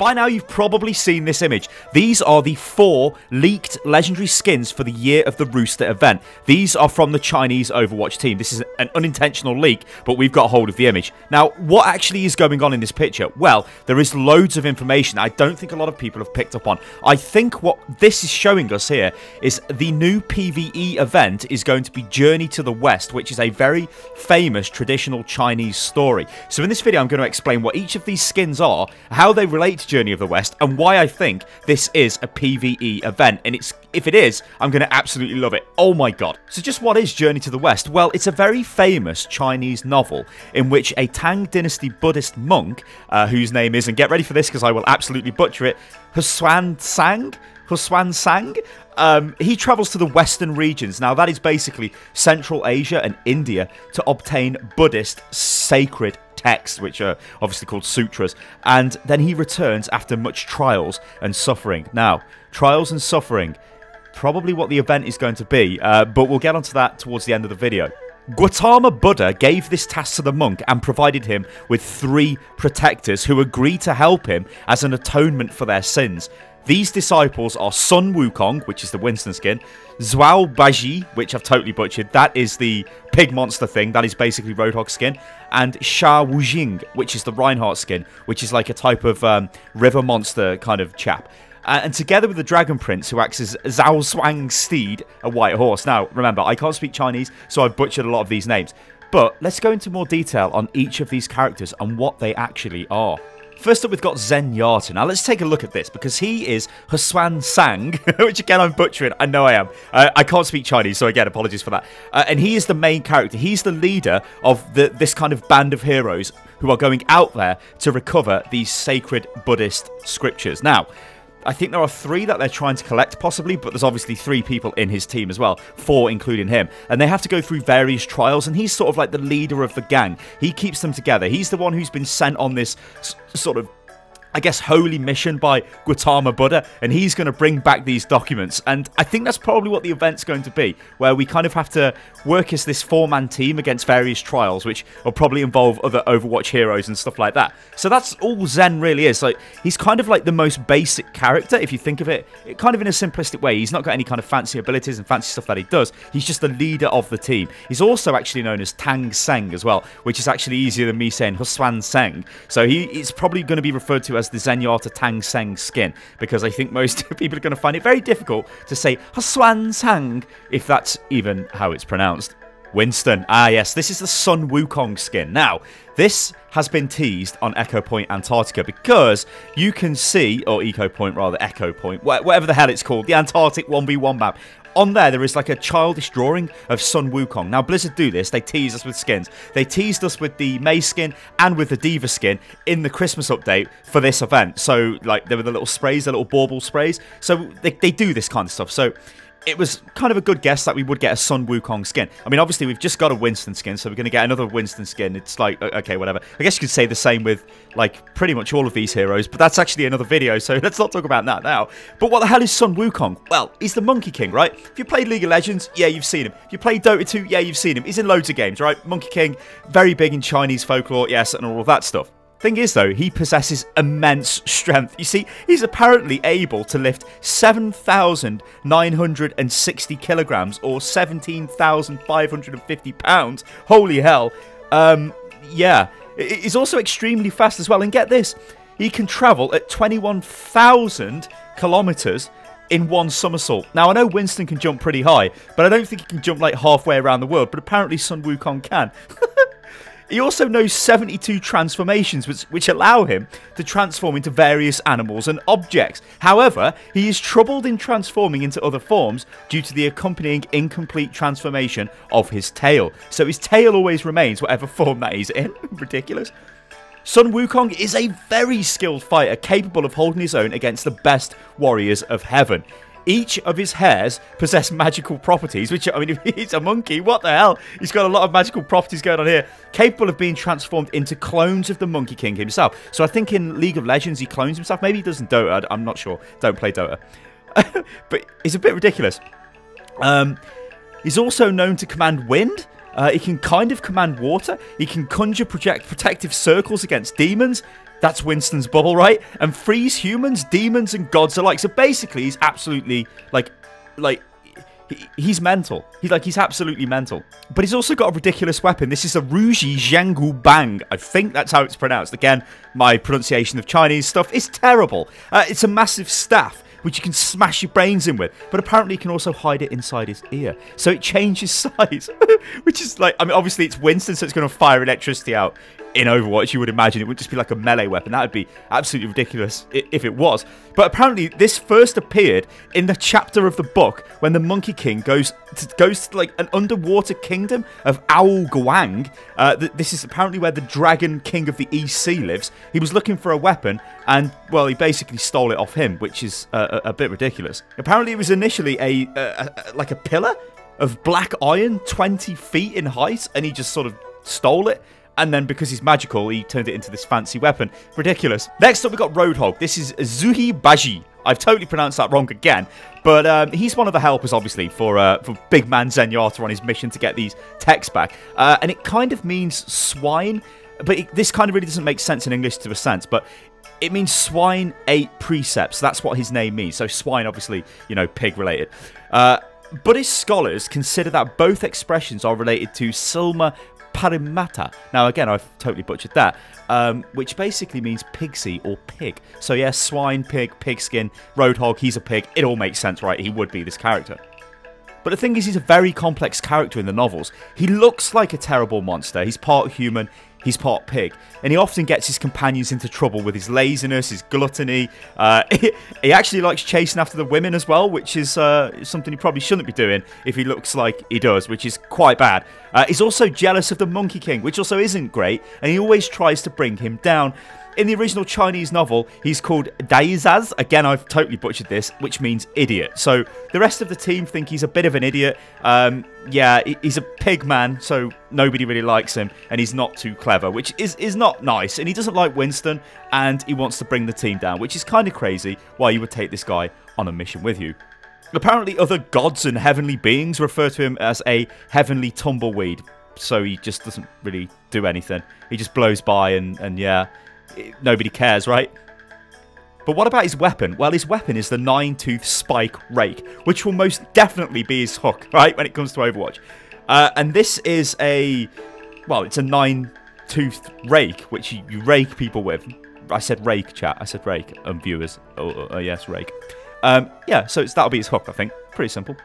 By now you've probably seen this image. These are the 4 leaked legendary skins for the Year of the Rooster event. These are from the Chinese Overwatch team. This is an unintentional leak, but we've got hold of the image. Now, what actually is going on in this picture? Well, there is loads of information I don't think a lot of people have picked up on. I think what this is showing us here is the new PvE event is going to be Journey to the West, which is a very famous traditional Chinese story. So in this video, I'm going to explain what each of these skins are, how they relate to Journey of the West, and why I think this is a PvE event. And if it is, I'm going to absolutely love it. Oh my god. So just what is Journey to the West? Well, it's a very famous Chinese novel in which a Tang Dynasty Buddhist monk, whose name is, and get ready for this because I will absolutely butcher it, Xuanzang? He travels to the western regions, now that is basically Central Asia and India, to obtain Buddhist sacred texts, which are obviously called sutras, and then he returns after much trials and suffering. Now, trials and suffering, probably what the event is going to be, but we'll get onto that towards the end of the video. Gautama Buddha gave this task to the monk and provided him with 3 protectors who agreed to help him as an atonement for their sins. These disciples are Sun Wukong, which is the Winston skin, Zhu Bajie, which I've totally butchered, that is the pig monster thing, that is basically Roadhog skin, and Sha Wujing, which is the Reinhardt skin, which is like a type of river monster kind of chap. And together with the Dragon Prince, who acts as Zhao Shuang's steed, a white horse. Now, remember, I can't speak Chinese, so I've butchered a lot of these names. But let's go into more detail on each of these characters and what they actually are. First up, we've got Zenyatta. Now, let's take a look at this, because he is Xuanzang, which, again, I'm butchering. I know I am. I can't speak Chinese, so, again, apologies for that. And he is the main character. He's the leader of this kind of band of heroes who are going out there to recover these sacred Buddhist scriptures. Now, I think there are 3 that they're trying to collect, possibly, but there's obviously 3 people in his team as well, 4 including him. And they have to go through various trials, and he's sort of like the leader of the gang. He keeps them together. He's the one who's been sent on this sort of, I guess, holy mission by Gautama Buddha, and he's going to bring back these documents. And I think that's probably what the event's going to be, where we kind of have to work as this 4-man team against various trials, which will probably involve other Overwatch heroes and stuff like that. So that's all Zen really is. Like, he's kind of like the most basic character, if you think of it, kind of in a simplistic way. He's not got any kind of fancy abilities and fancy stuff that he does. He's just the leader of the team. He's also actually known as Tang Seng as well, which is actually easier than me saying Xuanzang. So it's probably going to be referred to as the Zenyatta Tang Seng skin, because I think most people are going to find it very difficult to say Xuanzang, if that's even how it's pronounced. Winston. Ah, yes, this is the Sun Wukong skin. Now, this has been teased on Echo Point Antarctica, because you can see, or Echo Point rather, Echo Point, whatever the hell it's called, the Antarctic 1v1 map. On there is like a childish drawing of Sun Wukong. Now, Blizzard do this. They tease us with skins. They teased us with the Mei skin and with the Diva skin in the Christmas update for this event. So, like, there were the little sprays, the little bauble sprays. So, they do this kind of stuff. So, it was kind of a good guess that we would get a Sun Wukong skin. I mean, obviously, we've just got a Winston skin, so we're going to get another Winston skin. It's like, okay, whatever. I guess you could say the same with, like, pretty much all of these heroes, but that's actually another video, so let's not talk about that now. But what the hell is Sun Wukong? Well, he's the Monkey King, right? If you played League of Legends, yeah, you've seen him. If you played Dota 2, yeah, you've seen him. He's in loads of games, right? Monkey King, very big in Chinese folklore, yes, and all of that stuff. Thing is, though, he possesses immense strength. You see, he's apparently able to lift 7,960 kilograms or 17,550 pounds. Holy hell. Yeah. He's also extremely fast as well. And get this, he can travel at 21,000 kilometers in one somersault. Now, I know Winston can jump pretty high, but I don't think he can jump like halfway around the world. But apparently Sun Wukong can. He also knows 72 transformations, which allow him to transform into various animals and objects. However, he is troubled in transforming into other forms due to the accompanying incomplete transformation of his tail. So his tail always remains whatever form that he's in. Ridiculous. Sun Wukong is a very skilled fighter, capable of holding his own against the best warriors of heaven. Each of his hairs possess magical properties, which, I mean, if he's a monkey, what the hell? He's got a lot of magical properties going on here, capable of being transformed into clones of the Monkey King himself. So I think in League of Legends, he clones himself. Maybe he doesn't Dota. I'm not sure. Don't play Dota. But it's a bit ridiculous. He's also known to command wind, He can kind of command water. He can conjure protective circles against demons. That's Winston's bubble, right? And freeze humans, demons, and gods alike. So basically, he's absolutely, he's mental. He's absolutely mental. But he's also got a ridiculous weapon. This is a Ruyi Jingu Bang. I think that's how it's pronounced. Again, my pronunciation of Chinese stuff is terrible. It's a massive staff, which you can smash your brains in with. But apparently, you can also hide it inside his ear. So it changes size, which is like, I mean, obviously, it's Winston, so it's going to fire electricity out. In Overwatch, you would imagine it would just be like a melee weapon. That would be absolutely ridiculous if it was. But apparently, this first appeared in the chapter of the book when the Monkey King goes to like an underwater kingdom of Ao Guang. This is apparently where the Dragon King of the EC lives. He was looking for a weapon, and well, he basically stole it off him, which is a bit ridiculous. Apparently, it was initially like a pillar of black iron, 20 feet in height, and he just sort of stole it. And then because he's magical, he turned it into this fancy weapon. Ridiculous. Next up, we've got Roadhog. This is Zhu Bajie. I've totally pronounced that wrong again. But he's one of the helpers, obviously, for Big Man Zenyatta on his mission to get these texts back. And it kind of means swine. But this kind of really doesn't make sense in English to a sense. But it means swine ate precepts. That's what his name means. So swine, obviously, you know, pig related. Buddhist scholars consider that both expressions are related to Silma Parimata. Now, again, I've totally butchered that, which basically means pigsy or pig. So, yeah, swine, pig, pigskin, Roadhog, he's a pig. It all makes sense, right? He would be this character. But the thing is, he's a very complex character in the novels. He looks like a terrible monster. He's part human, he's part pig. And he often gets his companions into trouble with his laziness, his gluttony. He actually likes chasing after the women as well, which is something he probably shouldn't be doing if he looks like he does, which is quite bad. He's also jealous of the Monkey King, which also isn't great. And he always tries to bring him down. In the original Chinese novel, he's called Daizaz. Again, I've totally butchered this, which means idiot. So the rest of the team think he's a bit of an idiot. Yeah, he's a pig man, so nobody really likes him, and he's not too clever, which is not nice. And he doesn't like Winston, and he wants to bring the team down, which is kind of crazy why you would take this guy on a mission with you. Apparently, other gods and heavenly beings refer to him as a heavenly tumbleweed, so he just doesn't really do anything. He just blows by, and yeah, nobody cares, right? But what about his weapon? Well, his weapon is the 9-tooth spike rake, which will most definitely be his hook, right, when it comes to Overwatch. And this is a, well, it's a 9-toothed rake, which you rake people with. I said rake, chat. I said rake, viewers. Oh, yes, rake. Yeah, so that'll be his hook, I think. Pretty simple.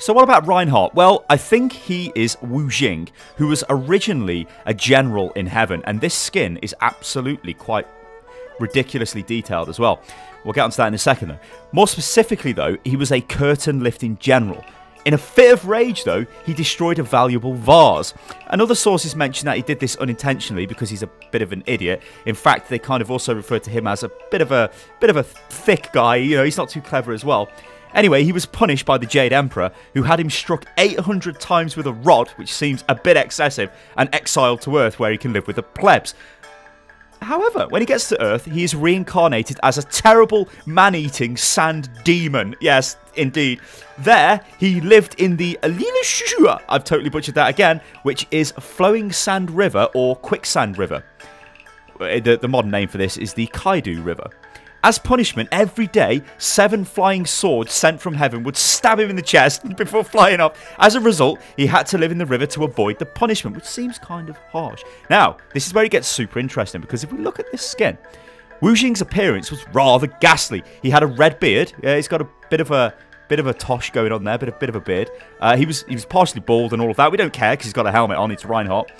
So what about Reinhardt? Well, I think he is Wu Jing, who was originally a general in heaven, and this skin is absolutely quite ridiculously detailed as well. We'll get onto that in a second, though. More specifically, though, he was a curtain-lifting general. In a fit of rage, though, he destroyed a valuable vase. And other sources mention that he did this unintentionally because he's a bit of an idiot. In fact, they kind of also refer to him as a bit of a thick guy. You know, he's not too clever as well. Anyway, he was punished by the Jade Emperor, who had him struck 800 times with a rod, which seems a bit excessive, and exiled to Earth, where he can live with the plebs. However, when he gets to Earth, he is reincarnated as a terrible, man-eating sand demon. Yes, indeed. There, he lived in the Alilashua, I've totally butchered that again, which is Flowing Sand River or Quicksand River. The modern name for this is the Kaidu River. As punishment, every day, 7 flying swords sent from heaven would stab him in the chest before flying off. As a result, he had to live in the river to avoid the punishment, which seems kind of harsh. Now, this is where it gets super interesting, because if we look at this skin, Wu Jing's appearance was rather ghastly. He had a red beard. Yeah, he's got a bit of a tosh going on there, bit of a beard. He was partially bald and all of that. We don't care, because he's got a helmet on. It's Reinhardt.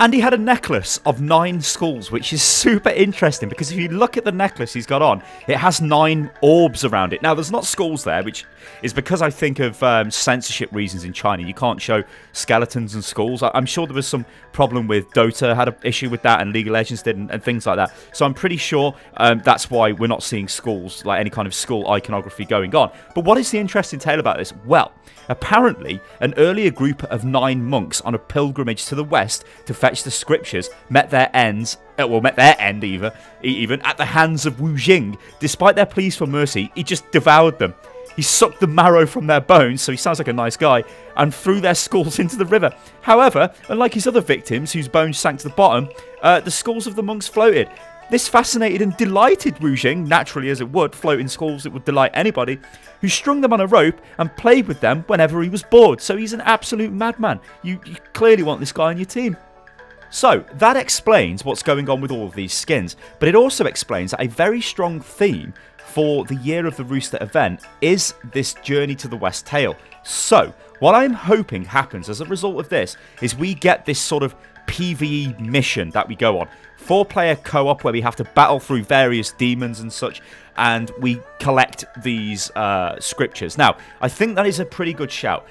And he had a necklace of 9 skulls, which is super interesting, because if you look at the necklace he's got on, it has 9 orbs around it. Now, there's not skulls there, which is because I think of censorship reasons in China. You can't show skeletons and skulls. I'm sure there was some problem with Dota, had an issue with that, and League of Legends did, and things like that. So I'm pretty sure that's why we're not seeing skulls, like any kind of skull iconography going on. But what is the interesting tale about this? Well, apparently, an earlier group of 9 monks on a pilgrimage to the west to fetch the scriptures met their end even at the hands of Wu Jing. Despite their pleas for mercy, he just devoured them. He sucked the marrow from their bones, so he sounds like a nice guy, and threw their skulls into the river. However, unlike his other victims, whose bones sank to the bottom, the skulls of the monks floated. This fascinated and delighted Wujing, naturally as it would, floating skulls that would delight anybody, who strung them on a rope and played with them whenever he was bored. So he's an absolute madman. You clearly want this guy on your team. So, that explains what's going on with all of these skins, but it also explains that a very strong theme for the Year of the Rooster event is this Journey to the West tale. So, what I'm hoping happens as a result of this is we get this sort of PvE mission that we go on. 4-player co-op where we have to battle through various demons and such, and we collect these scriptures. Now, I think that is a pretty good shout.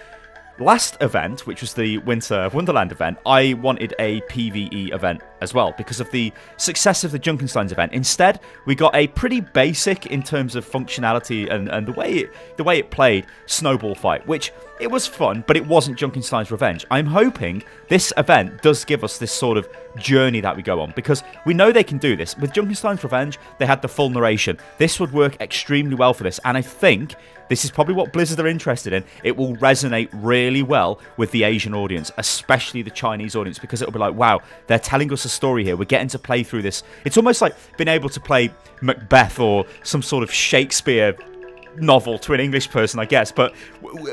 Last event, which was the Winter Wonderland event, I wanted a PvE event as well because of the success of the Junkenstein's event. Instead, we got a pretty basic, in terms of functionality and the way it played, snowball fight, which it was fun, but it wasn't Junkenstein's Revenge. I'm hoping this event does give us this sort of journey that we go on, because we know they can do this. With Junkenstein's Revenge, they had the full narration. This would work extremely well for this, and I think this is probably what Blizzard are interested in. It will resonate really well with the Asian audience, especially the Chinese audience, because it'll be like, wow, they're telling us a story here. We're getting to play through this. It's almost like being able to play Macbeth or some sort of Shakespeare novel to an English person, I guess, but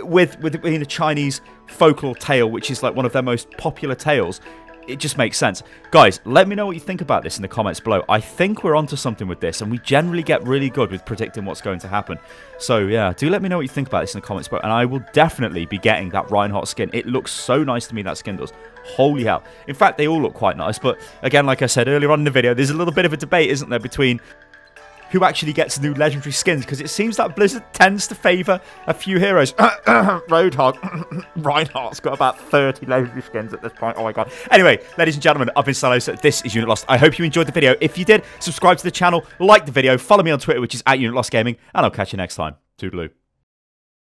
within a Chinese folklore tale, which is like one of their most popular tales. It just makes sense. Guys, let me know what you think about this in the comments below. I think we're onto something with this, and we generally get really good with predicting what's going to happen. So, yeah, do let me know what you think about this in the comments below, and I will definitely be getting that Reinhardt skin. It looks so nice to me, that skin does. Holy hell. In fact, they all look quite nice, but again, like I said earlier on in the video, there's a little bit of a debate, isn't there, between who actually gets new legendary skins, because it seems that Blizzard tends to favour a few heroes. Roadhog. Reinhardt's got about 30 legendary skins at this point. Oh my god. Anyway, ladies and gentlemen, I've been Stylosa. This is Unit Lost. I hope you enjoyed the video. If you did, subscribe to the channel, like the video, follow me on Twitter, which is @UnitLostGaming, and I'll catch you next time. Toodaloo.